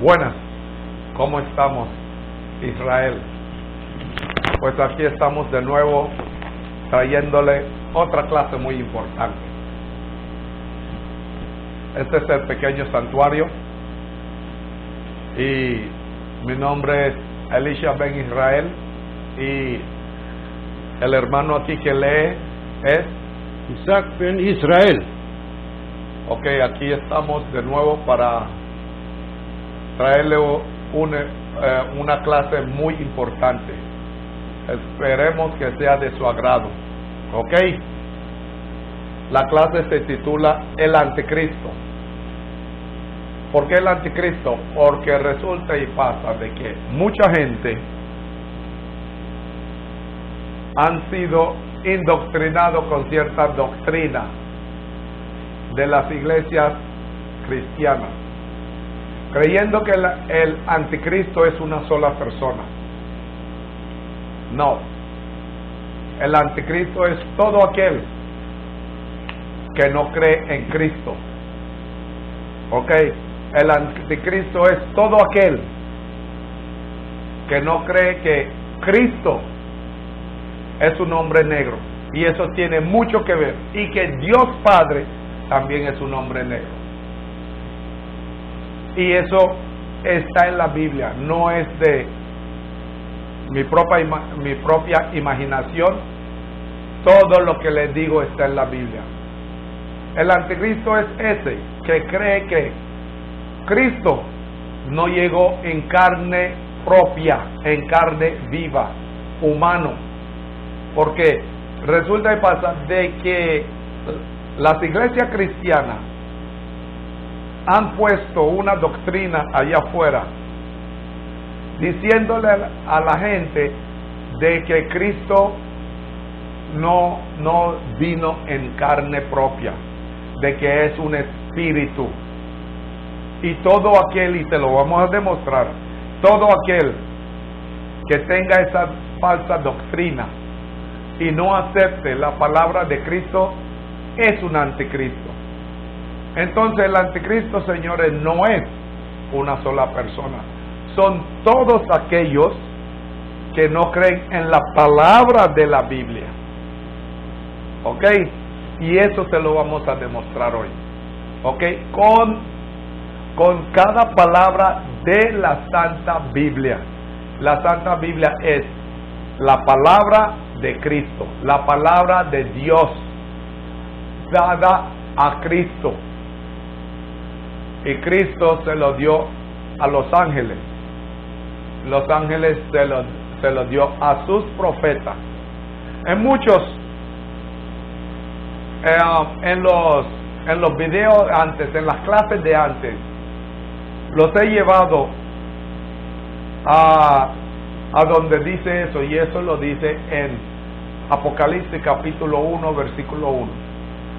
Buenas, ¿cómo estamos, Israel? Pues aquí estamos de nuevo trayéndole otra clase muy importante. Este es el pequeño santuario y mi nombre es Elisha Ben Israel y el hermano aquí que lee es Isaac Ben Israel. Ok, aquí estamos de nuevo para traerle una clase muy importante. Esperemos que sea de su agrado. Ok, la clase se titula El Anticristo. ¿Por qué el Anticristo? Porque resulta y pasa de que mucha gente han sido indoctrinados con cierta doctrina de las iglesias cristianas, creyendo que el anticristo es una sola persona. No, el anticristo es todo aquel que no cree en Cristo. Ok, el anticristo es todo aquel que no cree que Cristo es un hombre negro, y eso tiene mucho que ver, y que Dios Padre también es un hombre negro, y eso está en la Biblia, no es de mi propia imaginación. Todo lo que les digo está en la Biblia. El anticristo es ese que cree que Cristo no llegó en carne propia, en carne viva, humano, porque resulta y pasa de que las iglesias cristianas han puesto una doctrina allá afuera diciéndole a la gente de que Cristo no vino en carne propia, de que es un espíritu, y todo aquel, y te lo vamos a demostrar, todo aquel que tenga esa falsa doctrina y no acepte la palabra de Cristo es un anticristo. Entonces el anticristo, señores, no es una sola persona, son todos aquellos que no creen en la palabra de la Biblia. Ok, y eso se lo vamos a demostrar hoy. Ok, con cada palabra de la Santa Biblia. La Santa Biblia es la palabra de Cristo, la palabra de Dios dada a Cristo, y Cristo se lo dio a los ángeles, los ángeles se lo dio a sus profetas. En muchos en los videos antes, en las clases de antes, los he llevado a donde dice eso, y eso lo dice en Apocalipsis capítulo 1 versículo 1.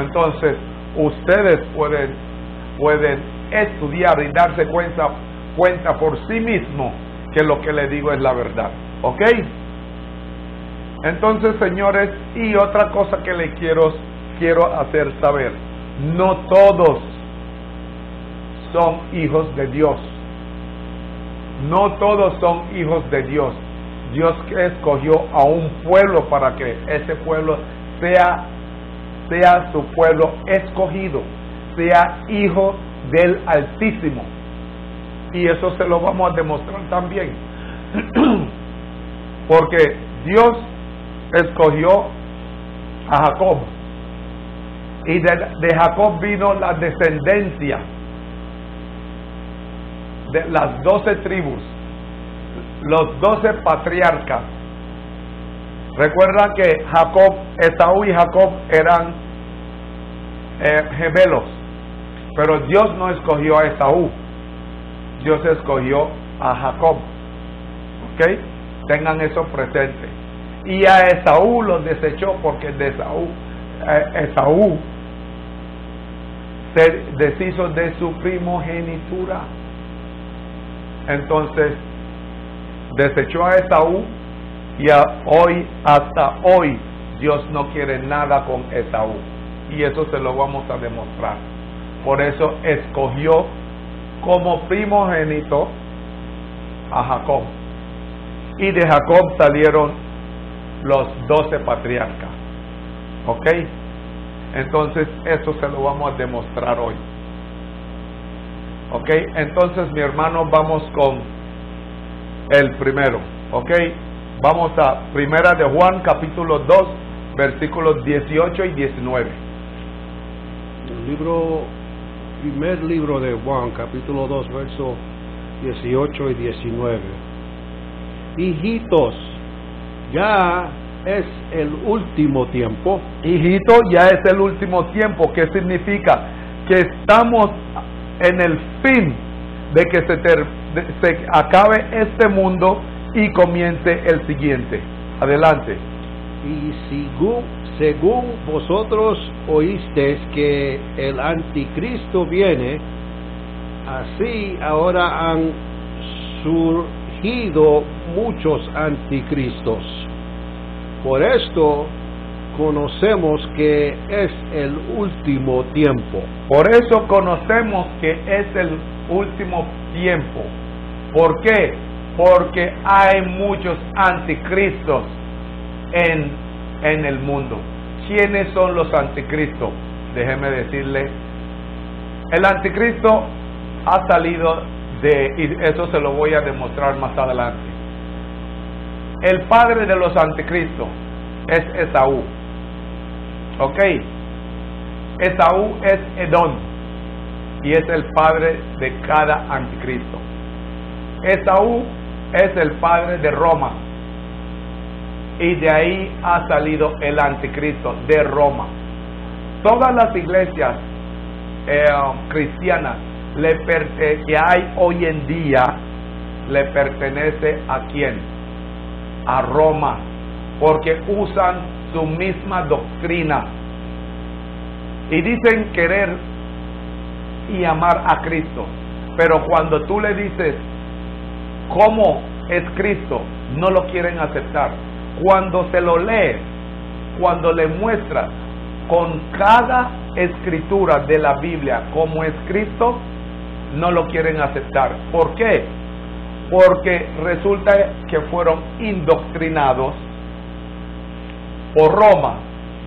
Entonces ustedes pueden estudiar y darse cuenta por sí mismo que lo que le digo es la verdad. Ok, entonces, señores, y otra cosa que les quiero hacer saber: no todos son hijos de Dios, no todos son hijos de Dios. Dios escogió a un pueblo para que ese pueblo sea su pueblo escogido, sea hijo del Altísimo, y eso se lo vamos a demostrar también, porque Dios escogió a Jacob, y de Jacob vino la descendencia de las 12 tribus, los 12 patriarcas. Recuerdan que Jacob, Esaú y Jacob eran gemelos, pero Dios no escogió a Esaú, Dios escogió a Jacob. ¿Ok? Tengan eso presente. Y a Esaú lo desechó, porque de Esaú se deshizo de su primogenitura. Entonces desechó a Esaú, y hasta hoy Dios no quiere nada con Esaú, y eso se lo vamos a demostrar. Por eso escogió como primogénito a Jacob. Y de Jacob salieron los 12 patriarcas. ¿Ok? Entonces, eso se lo vamos a demostrar hoy. ¿Ok? Entonces, mi hermano, vamos con el primero. ¿Ok? Vamos a Primera de Juan, capítulo 2, versículos 18 y 19. El libro, primer libro de Juan, capítulo 2, versos 18 y 19. Hijitos, ya es el último tiempo. Hijitos, ya es el último tiempo. ¿Qué significa? Que estamos en el fin de que se acabe este mundo y comience el siguiente. Adelante. Y según vosotros oísteis que el anticristo viene, así ahora han surgido muchos anticristos. Por esto conocemos que es el último tiempo. Por eso conocemos que es el último tiempo. ¿Por qué? Porque hay muchos anticristos en el mundo. ¿Quiénes son los anticristos? Déjeme decirle, el anticristo ha salido de, y eso se lo voy a demostrar más adelante. El padre de los anticristos es Esaú. ¿Ok? Esaú es Edom y es el padre de cada anticristo. Esaú es el padre de Roma y de ahí ha salido el anticristo, de Roma. Todas las iglesias cristianas que hay hoy en día le pertenece a ¿quién? A Roma, porque usan su misma doctrina y dicen querer y amar a Cristo, pero cuando tú le dices cómo es Cristo, no lo quieren aceptar. Cuando se lo lee, cuando le muestra con cada escritura de la Biblia cómo es Cristo, no lo quieren aceptar. ¿Por qué? Porque resulta que fueron indoctrinados por Roma,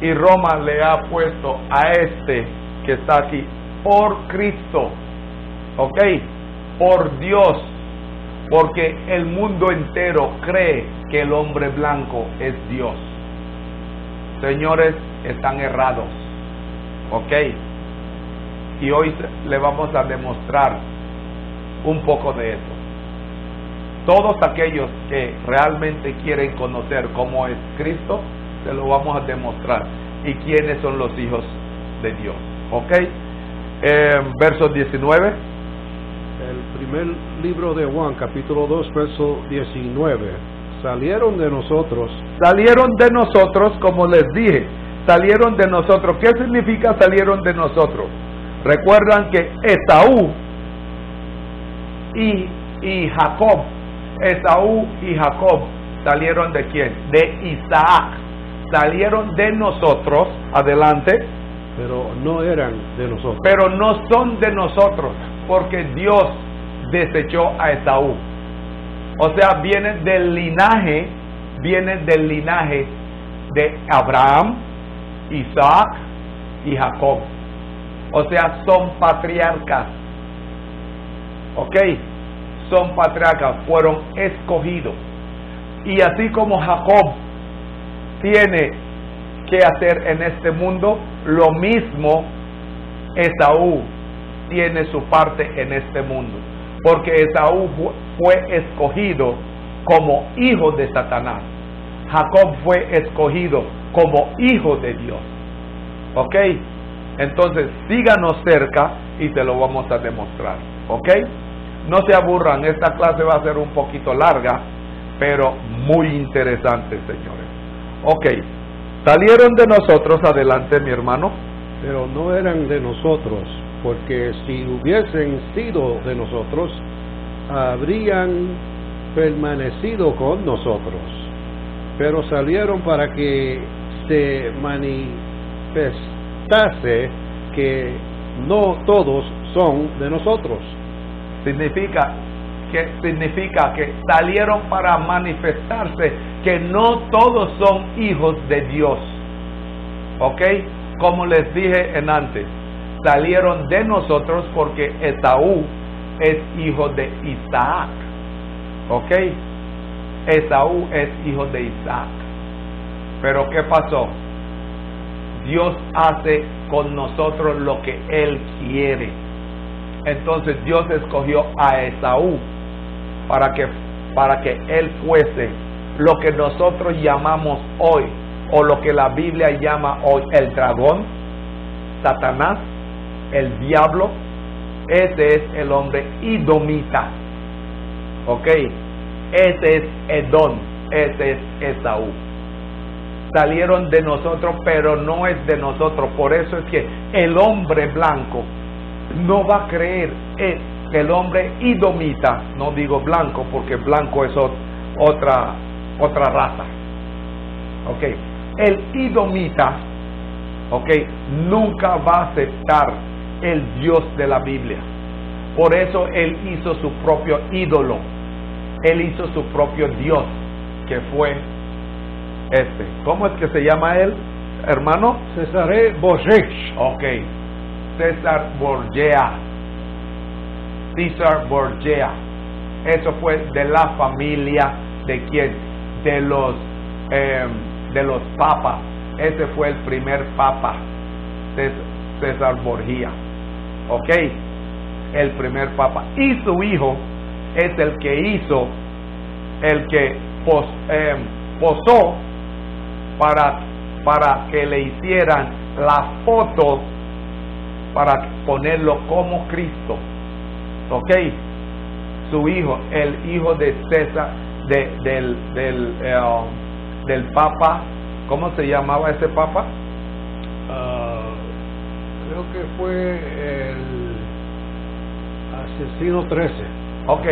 y Roma le ha puesto a este que está aquí por Cristo, ¿ok? Por Dios, porque el mundo entero cree que el hombre blanco es Dios. Señores, están errados, ¿ok? Y hoy le vamos a demostrar un poco de eso. Todos aquellos que realmente quieren conocer cómo es Cristo, se lo vamos a demostrar. Y quiénes son los hijos de Dios, ¿ok? Verso 19. El primer libro de Juan, capítulo 2, verso 19. Salieron de nosotros. Salieron de nosotros, como les dije. Salieron de nosotros. ¿Qué significa salieron de nosotros? Recuerdan que Esaú y Jacob, Esaú y Jacob, ¿salieron de quién? De Isaac. Salieron de nosotros. Adelante. Pero no eran de nosotros. Pero no son de nosotros, porque Dios desechó a Esaú. O sea, vienen del linaje de Abraham, Isaac y Jacob. O sea, son patriarcas. ¿Ok? Son patriarcas, fueron escogidos. Y así como Jacob tiene que hacer en este mundo, lo mismo Esaú tiene su parte en este mundo, porque Esaú fue escogido como hijo de Satanás. Jacob fue escogido como hijo de Dios. ¿Ok? Entonces síganos cerca y te lo vamos a demostrar. ¿Ok? No se aburran, esta clase va a ser un poquito larga, pero muy interesante, señores. Ok, salieron de nosotros. Adelante, mi hermano. Pero no eran de nosotros, porque si hubiesen sido de nosotros, habrían permanecido con nosotros. Pero salieron para que se manifestase que no todos son de nosotros. Significa que salieron para manifestarse que no todos son hijos de Dios. ¿Ok? Como les dije en antes, salieron de nosotros porque Esaú es hijo de Isaac. ¿Ok? Esaú es hijo de Isaac. Pero ¿qué pasó? Dios hace con nosotros lo que Él quiere. Entonces Dios escogió a Esaú para que Él fuese lo que nosotros llamamos hoy, o lo que la Biblia llama hoy, el dragón, Satanás, el diablo. Ese es el hombre idomita. ¿Ok? Ese es Edom, ese es Esaú. Salieron de nosotros, pero no es de nosotros. Por eso es que el hombre blanco no va a creer. El hombre idomita, no digo blanco porque blanco es otra raza. ¿Ok? El idomita, ¿ok?, nunca va a aceptar el Dios de la Biblia. Por eso él hizo su propio ídolo. Él hizo su propio Dios, que fue este. ¿Cómo es que se llama él, hermano? César Borgia. Ok. César Borgia. César Borgia. Eso fue de la familia de quién? De los papas. Ese fue el primer papa, César Borgia. Ok. El primer papa. Y su hijo es el que hizo, el que posó para que le hicieran la foto para ponerlo como Cristo. ¿Ok? Su hijo, el hijo de César, del Papa. ¿Cómo se llamaba ese Papa? Creo que fue el Asesino 13. Ok,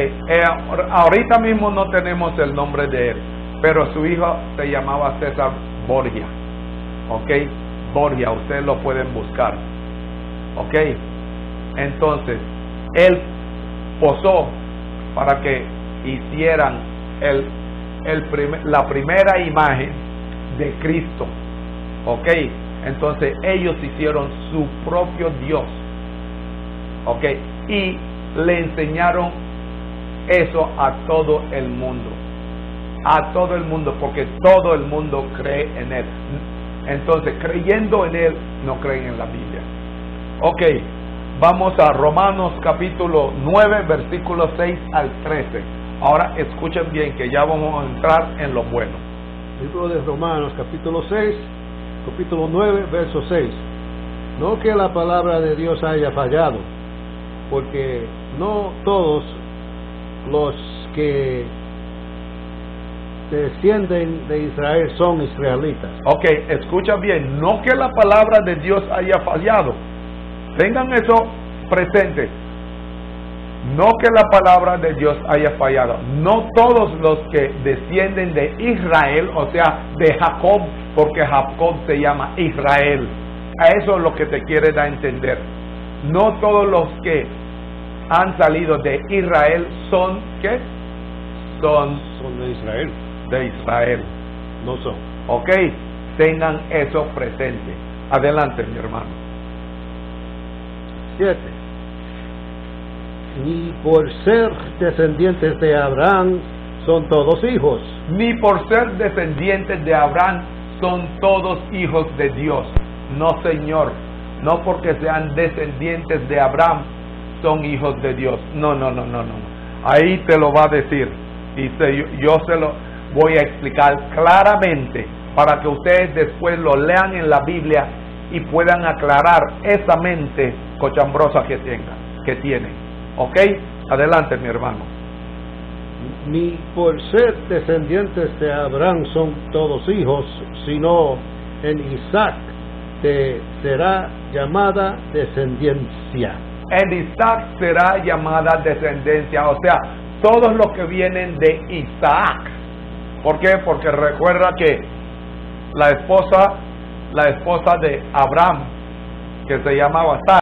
ahorita mismo no tenemos el nombre de él, pero su hijo se llamaba César Borgia. Ok, Borgia, ustedes lo pueden buscar. Ok, entonces, él posó para que hicieran la primera imagen de Cristo. Ok, entonces ellos hicieron su propio Dios. Ok, y le enseñaron eso a todo el mundo, porque todo el mundo cree en él. Entonces, creyendo en él, no creen en la Biblia. Ok, vamos a Romanos capítulo 9, versículos 6 al 13. Ahora escuchen bien, que ya vamos a entrar en lo bueno. Libro de Romanos capítulo 6, capítulo 9, verso 6. No que la palabra de Dios haya fallado, porque no todos los que descienden de Israel son israelitas. Ok, escucha bien, no que la palabra de Dios haya fallado. Tengan eso presente. No que la palabra de Dios haya fallado. No todos los que descienden de Israel, o sea, de Jacob, porque Jacob se llama Israel. A eso es lo que te quiere dar a entender. No todos los que han salido de Israel son ¿qué? Son de Israel. De Israel. No son. Ok, tengan eso presente. Adelante, mi hermano. 7. Ni por ser descendientes de Abraham son todos hijos. Ni por ser descendientes de Abraham son todos hijos de Dios. No, señor. No porque sean descendientes de Abraham son hijos de Dios. No. Ahí te lo va a decir. Y yo se lo voy a explicar claramente para que ustedes después lo lean en la Biblia y puedan aclarar esa mente cochambrosa que tienen. ¿Ok? Adelante, mi hermano. Ni por ser descendientes de Abraham son todos hijos, sino en Isaac te será llamada descendencia. En Isaac será llamada descendencia, o sea, todos los que vienen de Isaac. ¿Por qué? Porque recuerda que la esposa de Abraham, que se llamaba Sara,